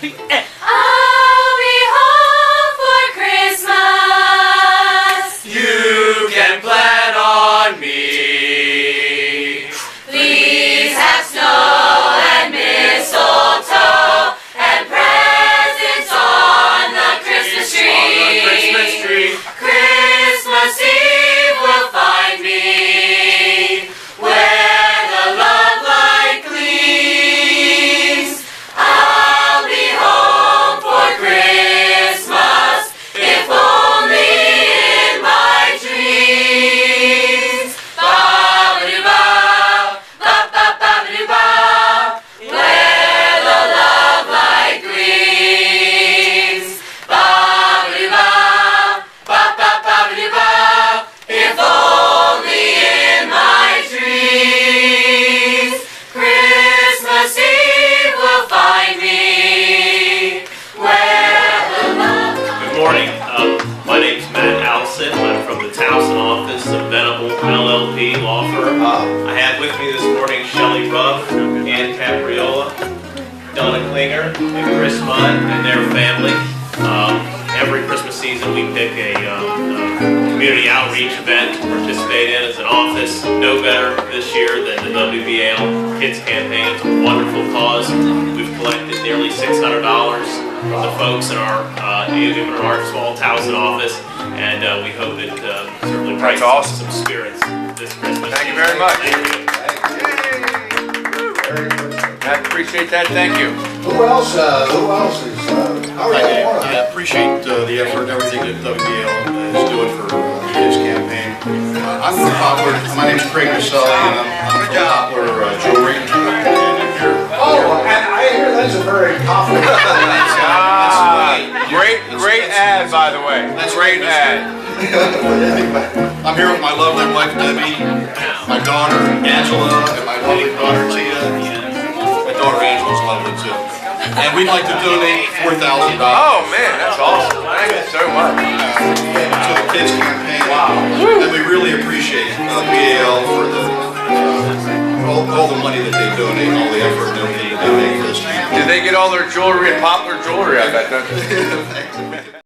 the end. I'll be home for Christmas. You can plan on me. Please have snow and mistletoe and presents on the Christmas tree. On the Christmas tree. Christmas Eve will find me where the love light gleams. I'll be home for Christmas, if only in my dreams. Ba-ba-doo-ba, ba-ba-ba-ba-doo-ba, where the love light gleams. Ba-ba-doo-ba, ba-ba-ba-doo-ba, if only in my dreams. Christmas Eve will find me where the love light. Good morning. My name's Matt Allison. I'm from the Towson office of Venable LLP Law Firm. I have with me this morning Shelley Ruff, Ann Capriola, Donna Klinger, and Chris Munn and their family. Every Christmas season we pick a community outreach event to participate in as an office. No better this year than the WBAL Kids Campaign. It's a wonderful cause. We've collected nearly $600 the folks in our in our small Towson office, and we hope it certainly brings awesome some spirits this Christmas. Thank you very much. Thank you. Very good. I appreciate that. Thank you. Who else is? I appreciate the effort and everything that WBAL is doing for this campaign. I'm from Poppler. My name is Craig and I'm from Poppler Jewelry. And if you're I hear that's a very confident. Great ad, by the way. That's great ad. I'm here with my lovely wife Debbie, my daughter Angela, and my lovely daughter Tia. My daughter Angela's lovely too. And we'd like to donate $4,000. Oh man, that's awesome! Thank you so much. To the kids campaign. Wow. And we really appreciate BAL for all the money that they donate, all the effort that they donate. Do they get all their jewelry at Poppler Jewelry? I bet.